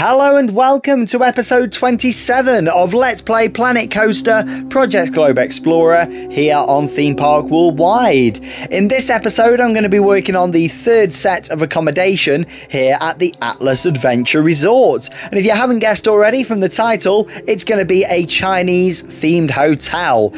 Hello and welcome to episode 27 of Let's Play Planet Coaster Project Globe Explorer here on Theme Park Worldwide. In this episode I'm going to be working on the third set of accommodation here at the Atlas Adventure Resort, and if you haven't guessed already from the title, it's going to be a Chinese themed hotel.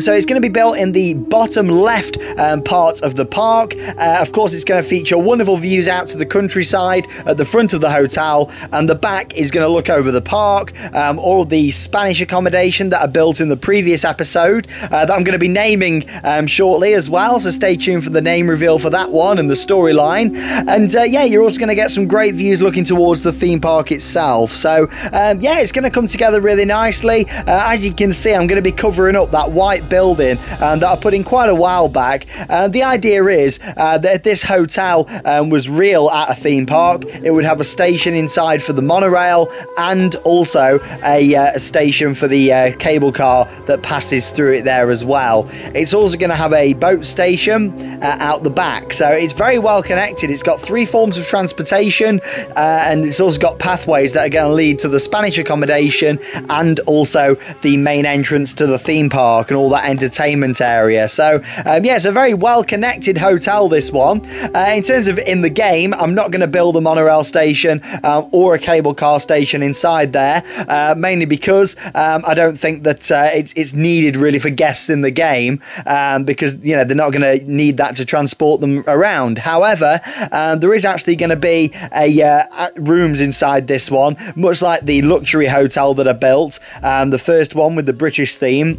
So it's going to be built in the bottom left part of the park. Of course it's going to feature wonderful views out to the countryside at the front of the hotel, and the back is going to look over the park. All the Spanish accommodation that I built in the previous episode that I'm going to be naming shortly as well, so stay tuned for the name reveal for that one and the storyline. And yeah, you're also going to get some great views looking towards the theme park itself. So yeah, it's going to come together really nicely. As you can see, I'm going to be covering up that white building that I put in quite a while back. The idea is that if this hotel was real at a theme park, it would have a station inside for the monorail and also a station for the cable car that passes through it there as well. It's also going to have a boat station out the back, so it's very well connected. It's got three forms of transportation, and it's also got pathways that are going to lead to the Spanish accommodation and also the main entrance to the theme park and all that entertainment area. So yeah, it's a very well connected hotel, this one. In terms of in the game, I'm not going to build a monorail station or a cable car station inside there, mainly because I don't think that it's needed really for guests in the game, because you know they're not going to need that to transport them around. However, there is actually going to be a rooms inside this one, much like the luxury hotel that I built, the first one with the British theme.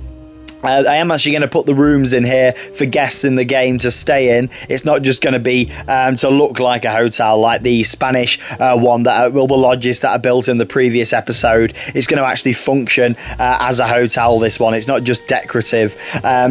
I am actually going to put the rooms in here for guests in the game to stay in. It's not just going to be to look like a hotel like the Spanish one that the lodges that I built in the previous episode. It's going to actually function as a hotel, this one. It's not just decorative.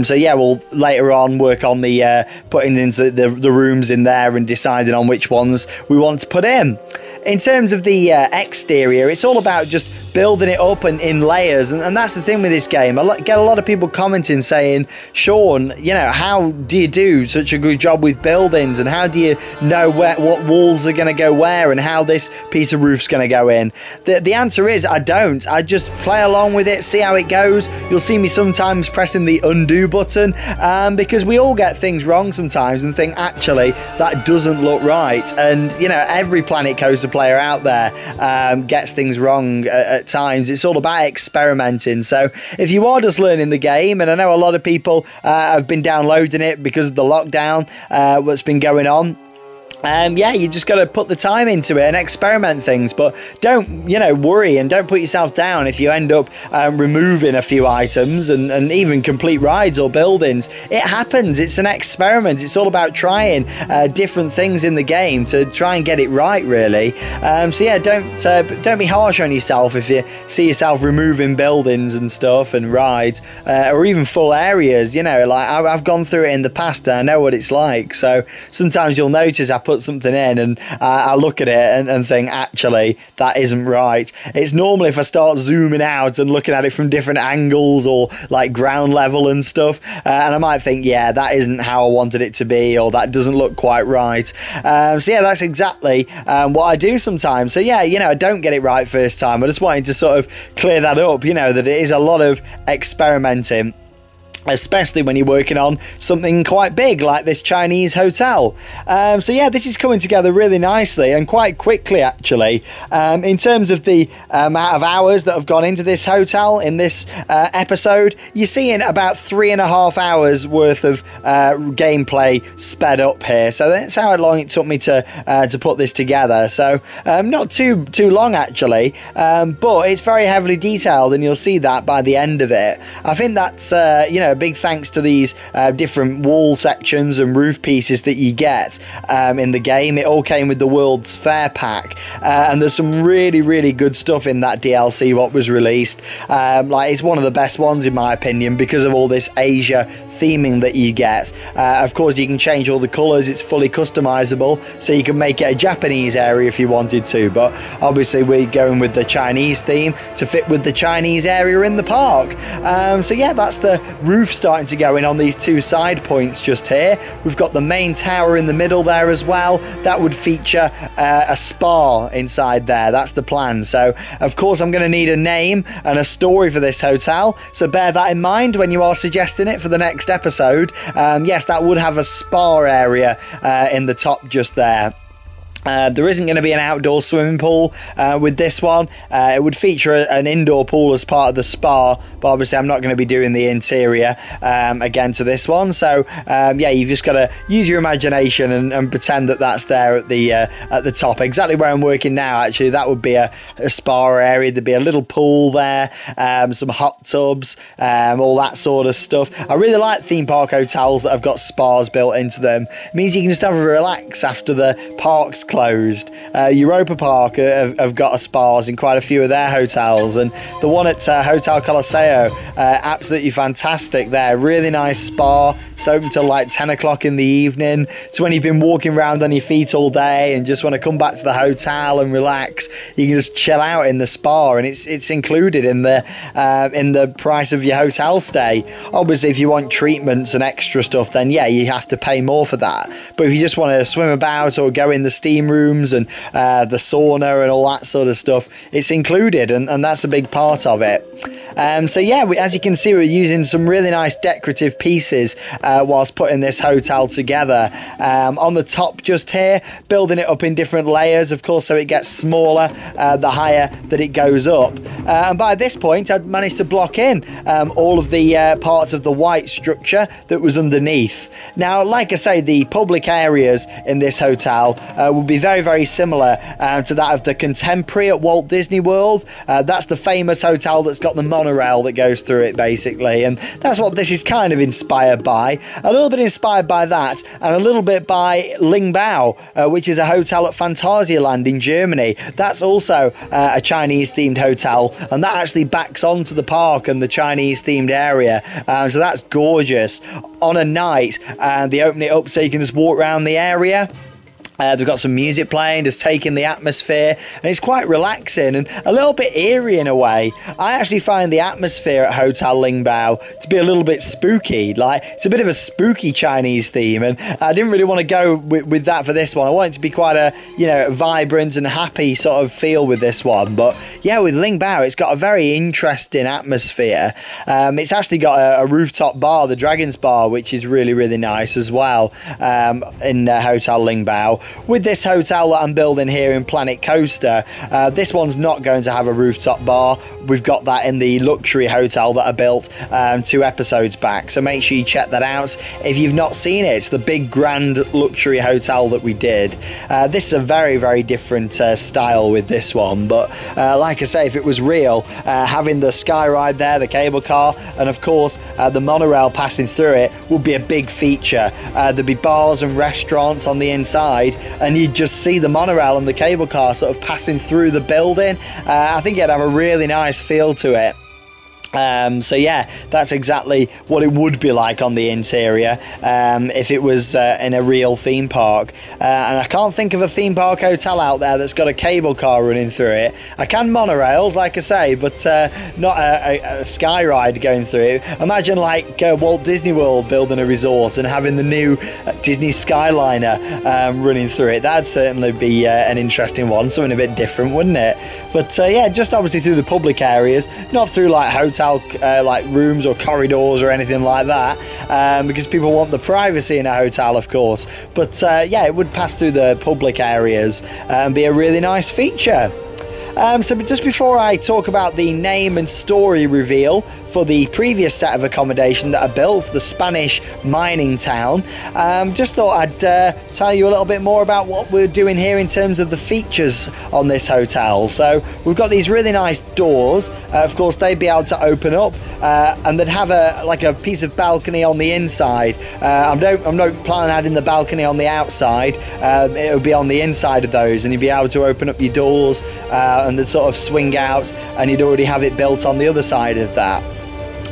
So yeah, we'll later on work on the putting into the rooms in there and deciding on which ones we want to put in. In terms of the exterior, it's all about just building it up and in layers, and that's the thing with this game. I get a lot of people commenting saying, Shaun, you know, how do you do such a good job with buildings, and how do you know where, what walls are going to go where, and how this piece of roof's going to go in? The answer is I don't. I just play along with it, see how it goes. You'll see me sometimes pressing the undo button, because we all get things wrong sometimes and think, actually, that doesn't look right. And you know, every Planet Coaster player out there gets things wrong at times. It's all about experimenting. So if you are just learning the game, and I know a lot of people have been downloading it because of the lockdown, what's been going on, yeah, you just got to put the time into it and experiment things, but don't, you know, worry and don't put yourself down if you end up removing a few items and even complete rides or buildings. It happens. It's an experiment. It's all about trying different things in the game to try and get it right, really. So yeah, don't be harsh on yourself if you see yourself removing buildings and stuff and rides or even full areas. You know, like I've gone through it in the past and I know what it's like. So sometimes you'll notice I put something in and I look at it and think, actually, that isn't right. It's normally if I start zooming out and looking at it from different angles or like ground level and stuff, and I might think, yeah, that isn't how I wanted it to be, or that doesn't look quite right. So yeah, that's exactly what I do sometimes. So yeah, you know, I don't get it right first time. I just wanted to sort of clear that up, you know, that it is a lot of experimenting, especially when you're working on something quite big like this Chinese hotel. So yeah, this is coming together really nicely and quite quickly, actually. In terms of the amount of hours that have gone into this hotel in this episode, you're seeing about 3.5 hours worth of gameplay sped up here. So that's how long it took me to put this together. So not too long, actually, but it's very heavily detailed, and you'll see that by the end of it. I think that's you know, big thanks to these different wall sections and roof pieces that you get in the game. It all came with the World's Fair pack, and there's some really good stuff in that DLC what was released. Like, it's one of the best ones in my opinion because of all this Asia theming that you get. Of course, you can change all the colors. It's fully customizable, so you can make it a Japanese area if you wanted to, but obviously we're going with the Chinese theme to fit with the Chinese area in the park. So yeah, that's the roof starting to go in on these two side points just here. We've got the main tower in the middle there as well. That would feature a spa inside there. That's the plan. So of course I'm going to need a name and a story for this hotel, so bear that in mind when you are suggesting it for the next episode. Yes, that would have a spa area in the top just there. There isn't going to be an outdoor swimming pool with this one. It would feature an indoor pool as part of the spa, but obviously I'm not going to be doing the interior again to this one. So yeah, you've just got to use your imagination and pretend that that's there at the top, exactly where I'm working now. Actually, that would be a spa area. There'd be a little pool there, some hot tubs, all that sort of stuff. I really like theme park hotels that have got spas built into them. It means you can just have a relax after the park's closed. Europa Park have got spas in quite a few of their hotels, and the one at Hotel Coliseo, absolutely fantastic there. Really nice spa. It's open till like 10 o'clock in the evening. So when you've been walking around on your feet all day and just want to come back to the hotel and relax, you can just chill out in the spa, and it's included in the price of your hotel stay. Obviously, if you want treatments and extra stuff, then yeah, you have to pay more for that. But if you just want to swim about or go in the steam rooms and the sauna and all that sort of stuff, it's included, and that's a big part of it. So yeah, as you can see, we're using some really nice decorative pieces whilst putting this hotel together. On the top just here, building it up in different layers, of course, so it gets smaller the higher that it goes up. And by this point, I'd managed to block in all of the parts of the white structure that was underneath. Now, like I say, the public areas in this hotel will be very, very similar to that of the Contemporary at Walt Disney World. That's the famous hotel that's got the monorail that goes through it, basically, and that's what this is kind of inspired by. A little bit inspired by that, and a little bit by Lingbao, which is a hotel at Fantasialand in Germany. That's also a Chinese themed hotel, and that actually backs onto the park and the Chinese themed area. So that's gorgeous. On a night, they open it up so you can just walk around the area. They've got some music playing, just taking the atmosphere, and it's quite relaxing and a little bit eerie in a way. I actually find the atmosphere at Hotel Lingbao to be a little bit spooky. Like, it's a bit of a spooky Chinese theme, and I didn't really want to go with that for this one. I wanted it to be quite a, you know, vibrant and happy sort of feel with this one. But yeah, with Lingbao, it's got a very interesting atmosphere. It's actually got a rooftop bar, the Dragon's Bar, which is really nice as well in Hotel Lingbao. With this hotel that I'm building here in Planet Coaster, this one's not going to have a rooftop bar. We've got that in the luxury hotel that I built 2 episodes back, so make sure you check that out if you've not seen it. It's the big grand luxury hotel that we did. This is a very different style with this one, but like I say, if it was real, having the sky ride there, the cable car, and of course the monorail passing through it would be a big feature. There'd be bars and restaurants on the inside, and you'd just see the monorail and the cable car sort of passing through the building. I think it'd have a really nice feel to it. So yeah, that's exactly what it would be like on the interior if it was in a real theme park. And I can't think of a theme park hotel out there that's got a cable car running through it. I can monorails, like I say, but not a sky ride going through it. Imagine like Walt Disney World building a resort and having the new Disney Skyliner running through it. That'd certainly be an interesting one, something a bit different, wouldn't it? But yeah, just obviously through the public areas, not through like hotel like rooms or corridors or anything like that, because people want the privacy in a hotel, of course. But yeah, it would pass through the public areas and be a really nice feature. So just before I talk about the name and story reveal for the previous set of accommodation that I built, the Spanish mining town, just thought I'd tell you a little bit more about what we're doing here in terms of the features on this hotel. So we've got these really nice doors. Of course, they'd be able to open up and they'd have like a piece of balcony on the inside. I'm not planning on adding the balcony on the outside. It would be on the inside of those, and you'd be able to open up your doors and they'd sort of swing out, and you'd already have it built on the other side of that.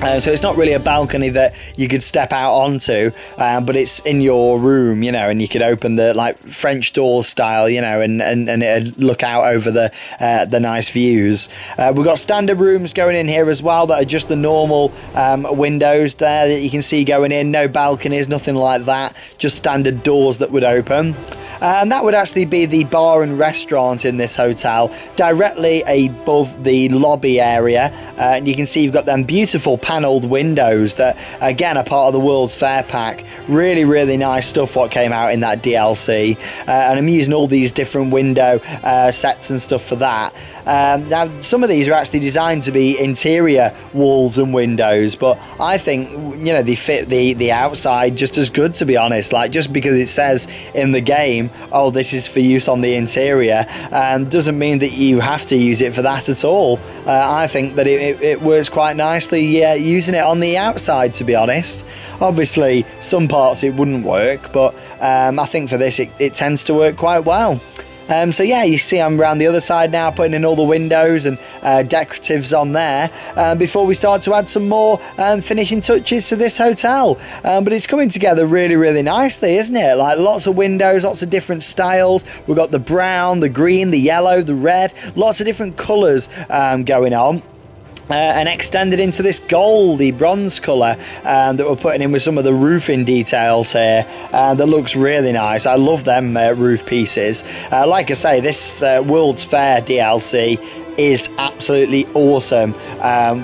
So it's not really a balcony that you could step out onto, but it's in your room, you know, and you could open the like French doors style, you know, and it'd look out over the nice views. We've got standard rooms going in here as well that are just the normal windows there that you can see going in. No balconies, nothing like that, just standard doors that would open. And that would actually be the bar and restaurant in this hotel, directly above the lobby area. And you can see you've got them beautiful panelled windows that, again, are part of the World's Fair pack. Really, really nice stuff what came out in that DLC. And I'm using all these different window sets and stuff for that. Now, some of these are actually designed to be interior walls and windows, but I think, you know, they fit the outside just as good, to be honest. Like, just because it says in the game, oh, this is for use on the interior, doesn't mean that you have to use it for that at all. I think that it works quite nicely using it on the outside, to be honest. Obviously, some parts it wouldn't work, but I think for this it tends to work quite well. So yeah, you see I'm around the other side now, putting in all the windows and decoratives on there before we start to add some more finishing touches to this hotel. But it's coming together really, really nicely, isn't it? Like, lots of windows, lots of different styles. We've got the brown, the green, the yellow, the red, lots of different colours going on. And extended into this goldy bronze colour that we're putting in with some of the roofing details here that looks really nice. I love them roof pieces. Like I say, this World's Fair DLC is absolutely awesome.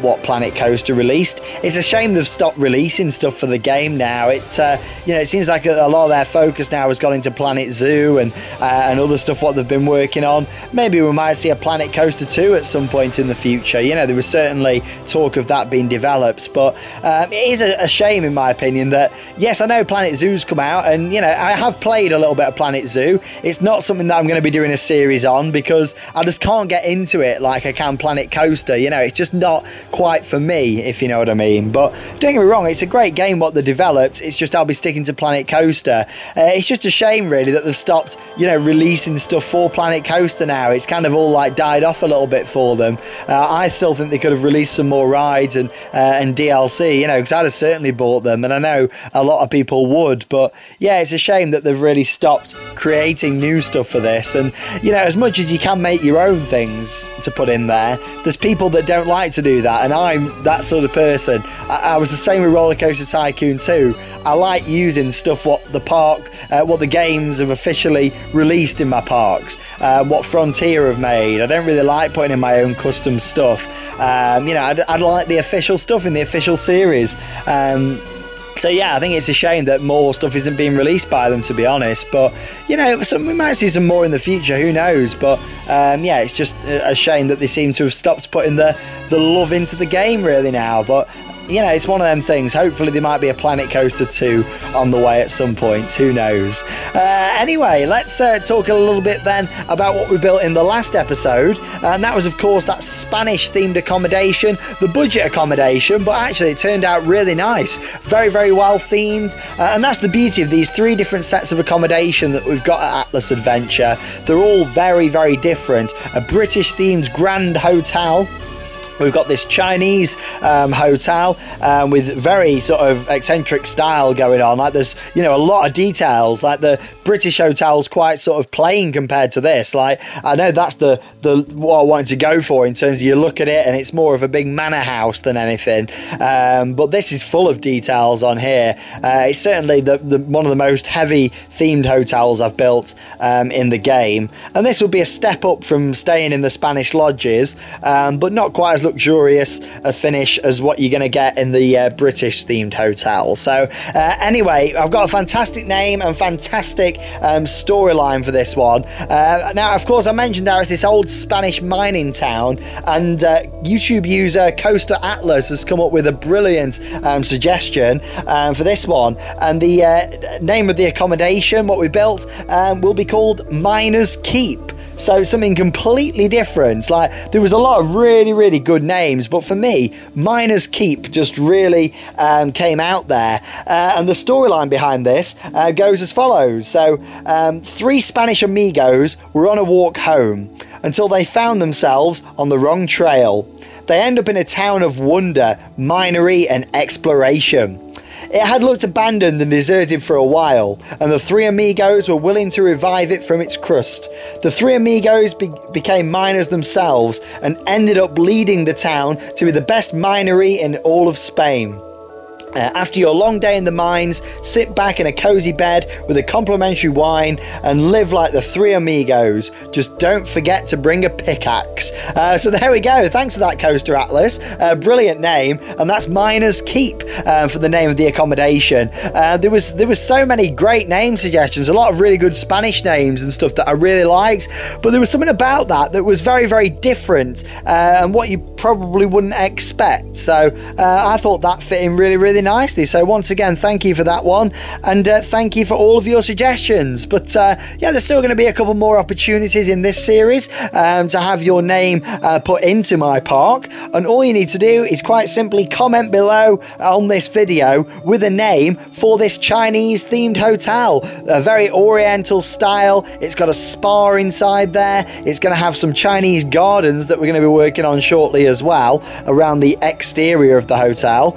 What Planet Coaster released. It's a shame they've stopped releasing stuff for the game now. It's you know, it seems like a lot of their focus now has gone into Planet Zoo and other stuff what they've been working on. Maybe we might see a Planet Coaster 2 at some point in the future. You know, there was certainly talk of that being developed, but it is a shame, in my opinion, that yes, I know Planet Zoo's come out, and you know, I have played a little bit of Planet Zoo. It's not something that I'm going to be doing a series on because I just can't get into it like I can Planet Coaster. You know, it's just not quite for me, if you know what I mean. But don't get me wrong, it's a great game what they developed. It's just I'll be sticking to Planet Coaster. It's just a shame really that they've stopped, you know, releasing stuff for Planet Coaster now. It's kind of all like died off a little bit for them. I still think they could have released some more rides and DLC, you know, because I'd have certainly bought them, and I know a lot of people would. But yeah, it's a shame that they've really stopped creating new stuff for this. And you know, as much as you can make your own things to put in there, there's people that don't like to do that, and I'm that sort of person. I was the same with Roller Coaster Tycoon 2. I like using stuff what the park, what the games have officially released in my parks, what Frontier have made. I don't really like putting in my own custom stuff. You know, I'd like the official stuff in the official series. So yeah, I think it's a shame that more stuff isn't being released by them, to be honest. But you know, we might see some more in the future, who knows. But yeah, it's just a shame that they seem to have stopped putting the love into the game really now. But you know, it's one of them things. Hopefully there might be a Planet Coaster 2 on the way at some point, who knows. Anyway, let's talk a little bit then about what we built in the last episode, and that was of course that Spanish themed accommodation, the budget accommodation, but actually it turned out really nice, very, very well themed. And that's the beauty of these three different sets of accommodation that we've got at Atlas Adventure. They're all very, very different. A British themed grand hotel. We've got this Chinese hotel with very sort of eccentric style going on. Like, there's, you know, a lot of details. Like, the British hotel's quite sort of plain compared to this. Like, I know that's the what I wanted to go for in terms of you look at it and it's more of a big manor house than anything. But this is full of details on here. It's certainly the one of the most heavy themed hotels I've built in the game. And this will be a step up from staying in the Spanish lodges, but not quite as luxurious a finish as what you're going to get in the British themed hotel. So anyway, I've got a fantastic name and fantastic storyline for this one. Now, of course, I mentioned there is this old Spanish mining town, and YouTube user Coaster Atlas has come up with a brilliant suggestion for this one. And the name of the accommodation, what we built, will be called Miner's Keep. So something completely different. Like, there was a lot of really, really good names, but for me, Miner's Keep just really came out there. And the storyline behind this goes as follows. So three Spanish amigos were on a walk home until they found themselves on the wrong trail. they end up in a town of wonder, minery and exploration. It had looked abandoned and deserted for a while, and the Three Amigos were willing to revive it from its crust. The Three Amigos became miners themselves and ended up leading the town to be the best minery in all of Spain. After your long day in the mines, sit back in a cozy bed with a complimentary wine and live like the Three Amigos. Just don't forget to bring a pickaxe. So there we go. Thanks for that, Coaster Atlas. Brilliant name, and that's Miner's Keep for the name of the accommodation. There was so many great name suggestions, a lot of really good Spanish names and stuff that I really liked, but there was something about that was very, very different and what you probably wouldn't expect. So I thought that fit in really, really nicely. So once again, thank you for that one, and thank you for all of your suggestions. But yeah, there's still going to be a couple more opportunities in this series to have your name put into my park, and all you need to do is quite simply comment below on this video with a name for this Chinese themed hotel, a very oriental style. It's got a spa inside there, it's going to have some Chinese gardens that we're going to be working on shortly as well around the exterior of the hotel.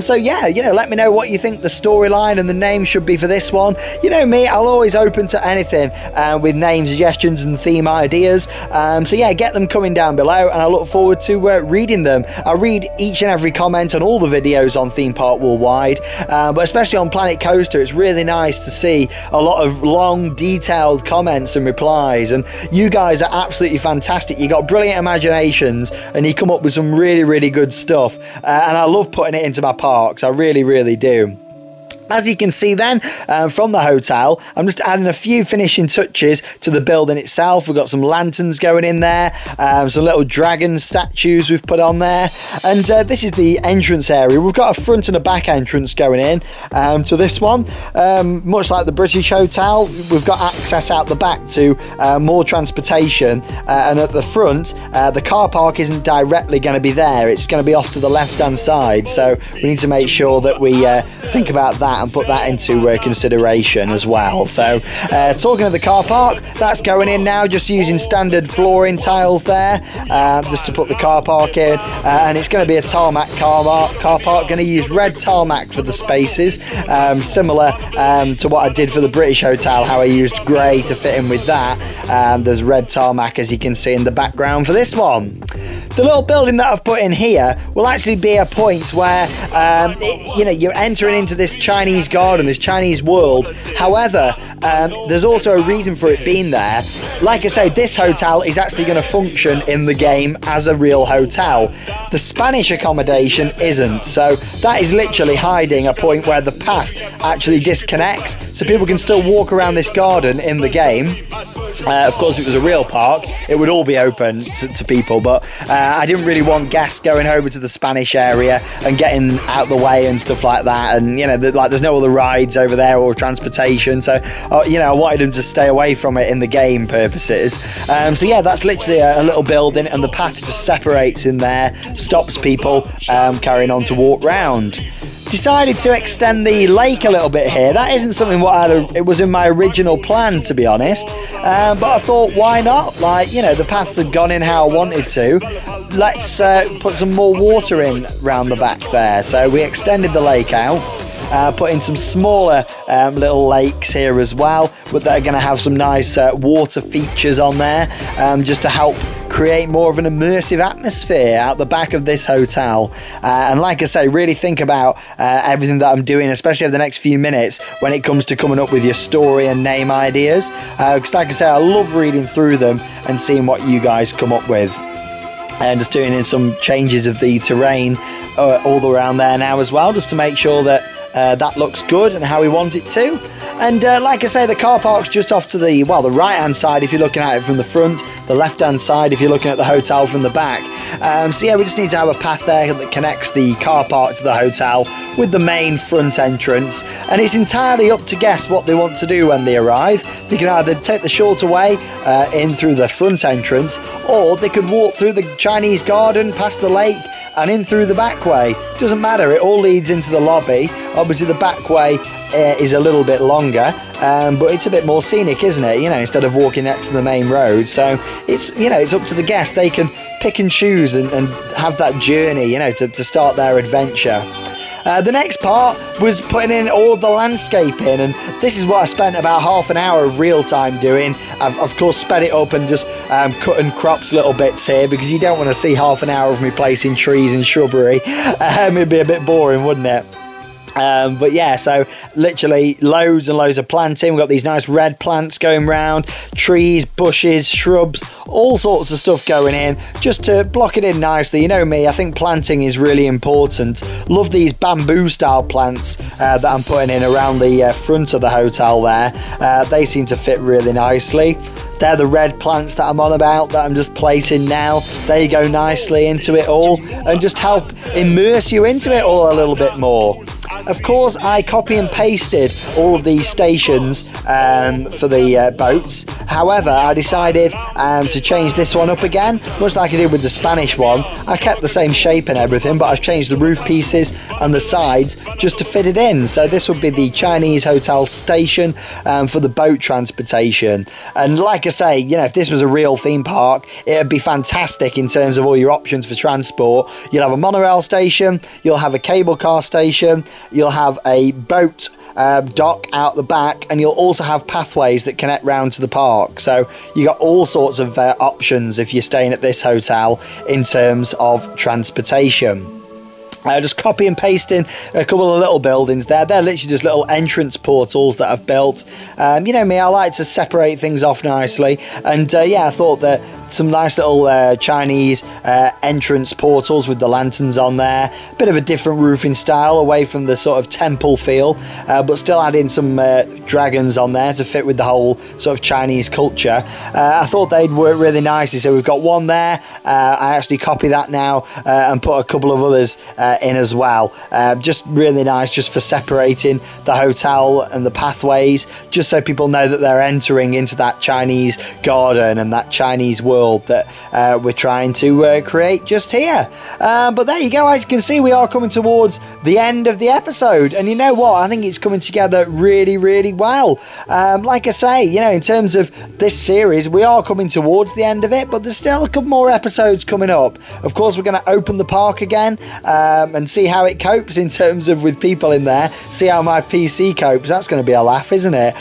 So yeah, you know, let me know what you think the storyline and the name should be for this one. You know me, I'll always open to anything with name suggestions and theme ideas. So yeah, get them coming down below, and I look forward to reading them. I read each and every comment on all the videos on Theme Park Worldwide, but especially on Planet Coaster, it's really nice to see a lot of long, detailed comments and replies. And you guys are absolutely fantastic. You got brilliant imaginations, and you come up with some really, really good stuff. And I love putting it into my parks. I really, really do. As you can see then, from the hotel, I'm just adding a few finishing touches to the building itself. We've got some lanterns going in there, some little dragon statues we've put on there, and this is the entrance area. We've got a front and a back entrance going in to this one. Much like the British Hotel, we've got access out the back to more transportation, and at the front, the car park isn't directly going to be there. It's going to be off to the left-hand side, so we need to make sure that we think about that and put that into consideration as well. So talking of the car park, that's going in now, just using standard flooring tiles there, just to put the car park in, and it's going to be a tarmac car park. Going to use red tarmac for the spaces, similar to what I did for the British Hotel, how I used grey to fit in with that. There's red tarmac, as you can see in the background, for this one. The little building that I've put in here will actually be a point where you know, you're entering into this Chinese garden, this Chinese world. However, there's also a reason for it being there. Like I say, this hotel is actually going to function in the game as a real hotel. The Spanish accommodation isn't, so that is literally hiding a point where the path actually disconnects, so people can still walk around this garden in the game. Of course, if it was a real park, it would all be open to people, but I didn't really want guests going over to the Spanish area and getting out the way and stuff like that. And you know, like there's no other rides over there or transportation, so you know, I wanted them to stay away from it in the game purposes. So yeah, that's literally a little building, and the path just separates in there, stops people carrying on to walk round. Decided to extend the lake a little bit here. That isn't something what it was in my original plan, to be honest, but I thought, why not? Like, you know, the paths had gone in how I wanted to. Let's put some more water in round the back there. So we extended the lake out, put in some smaller little lakes here as well, but that are going to have some nice water features on there, just to help create more of an immersive atmosphere out the back of this hotel. And like I say, really think about everything that I'm doing, especially over the next few minutes, when it comes to coming up with your story and name ideas, because like I say, I love reading through them and seeing what you guys come up with. And just doing in some changes of the terrain all around there now as well, just to make sure that that looks good and how we want it to. And like I say, the car park's just off to the, well, the right hand side if you're looking at it from the front, the left hand side if you're looking at the hotel from the back. So yeah, we just need to have a path there that connects the car park to the hotel with the main front entrance, and it's entirely up to guests what they want to do when they arrive. They can either take the shorter way in through the front entrance, or they could walk through the Chinese garden past the lake and in through the back way. Doesn't matter, it all leads into the lobby. Obviously the back way is a little bit longer, but it's a bit more scenic, isn't it? You know, instead of walking next to the main road. So it's, you know, it's up to the guest. They can pick and choose and have that journey, you know, to start their adventure. The next part was putting in all the landscaping, and this is what I spent about half an hour of real time doing. I've of course sped it up and just cut and cropped little bits here, because you don't want to see half an hour of me placing trees and shrubbery. It'd be a bit boring, wouldn't it? But yeah, so literally loads and loads of planting. We've got these nice red plants going round, trees, bushes, shrubs, all sorts of stuff going in just to block it in nicely. You know me, I think planting is really important. Love these bamboo style plants that I'm putting in around the front of the hotel there. They seem to fit really nicely. They're the red plants that I'm on about, that I'm just placing now. They go nicely into it all and just help immerse you into it all a little bit more. Of course, I copy and pasted all of these stations for the boats. However, I decided to change this one up again, much like I did with the Spanish one. I kept the same shape and everything, but I've changed the roof pieces and the sides just to fit it in. So this would be the Chinese hotel station for the boat transportation. And like I say, you know, if this was a real theme park, it would be fantastic in terms of all your options for transport. You'll have a monorail station, you'll have a cable car station, you'll have a boat dock out the back, and you'll also have pathways that connect round to the park. So you got all sorts of options if you're staying at this hotel in terms of transportation. Just copy and pasting a couple of little buildings there. They're literally just little entrance portals that I've built. You know me, I like to separate things off nicely, and yeah, I thought that some nice little Chinese entrance portals with the lanterns on there. A bit of a different roofing style, away from the sort of temple feel, but still adding some dragons on there to fit with the whole sort of Chinese culture. I thought they'd work really nicely, so we've got one there. I actually copy that now and put a couple of others in as well. Just really nice, just for separating the hotel and the pathways, just so people know that they're entering into that Chinese garden and that Chinese world that we're trying to create just here. But there you go, as you can see, we are coming towards the end of the episode, and you know what, I think it's coming together really, really well. Like I say, you know, in terms of this series, we are coming towards the end of it, but there's still a couple more episodes coming up. Of course, we're going to open the park again and see how it copes in terms of with people in there, see how my PC copes. That's going to be a laugh, isn't it?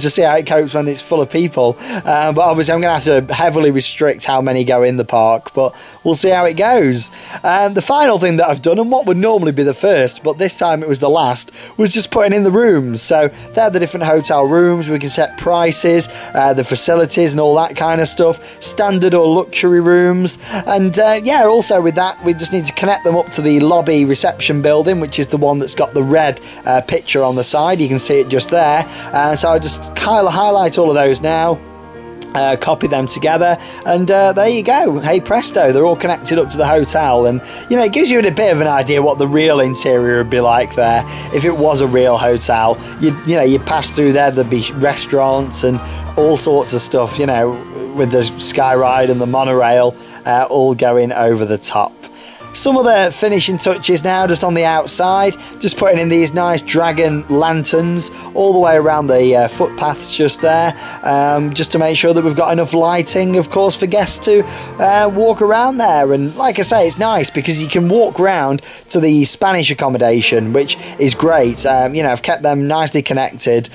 To see how it copes when it's full of people. But obviously I'm going to have to heavily restrict how many go in the park, but we'll see how it goes. And the final thing that I've done, and what would normally be the first, but this time it was the last, was just putting in the rooms. So they're the different hotel rooms. We can set prices, the facilities and all that kind of stuff, standard or luxury rooms. And yeah, also with that, we just need to connect them up to the lobby reception building, which is the one that's got the red picture on the side. You can see it just there. So I just kind of highlight all of those now. Copy them together, and there you go. Hey presto, they're all connected up to the hotel, and you know, it gives you a bit of an idea what the real interior would be like there if it was a real hotel. You know, you pass through there, there'd be restaurants and all sorts of stuff, you know, with the sky ride and the monorail all going over the top. Some of the finishing touches now, just on the outside, just putting in these nice dragon lanterns all the way around the footpaths just there, just to make sure that we've got enough lighting, of course, for guests to walk around there. And like I say, it's nice because you can walk round to the Spanish accommodation, which is great. You know, I've kept them nicely connected,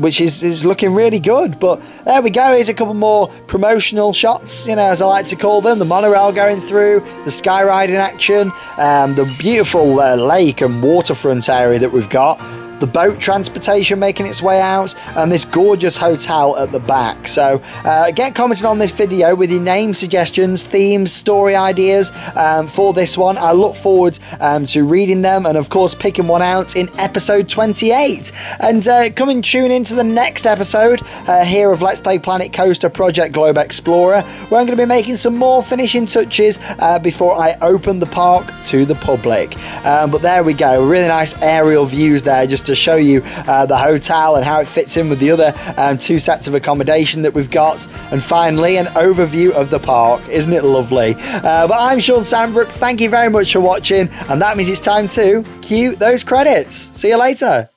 which is looking really good. But there we go, here's a couple more promotional shots, you know, as I like to call them. The monorail going through, the skyride in action, the beautiful lake and waterfront area that we've got, the boat transportation making its way out, and this gorgeous hotel at the back. So get commenting on this video with your name suggestions, themes, story ideas for this one. I look forward to reading them and of course picking one out in episode 28. And come and tune into the next episode here of Let's Play Planet Coaster Project Globe Explorer, where I'm going to be making some more finishing touches before I open the park to the public. But there we go, really nice aerial views there, just to show you the hotel and how it fits in with the other two sets of accommodation that we've got, and finally an overview of the park. Isn't it lovely? But I'm Shaun Sandbrook, thank you very much for watching, and that means it's time to cue those credits. See you later.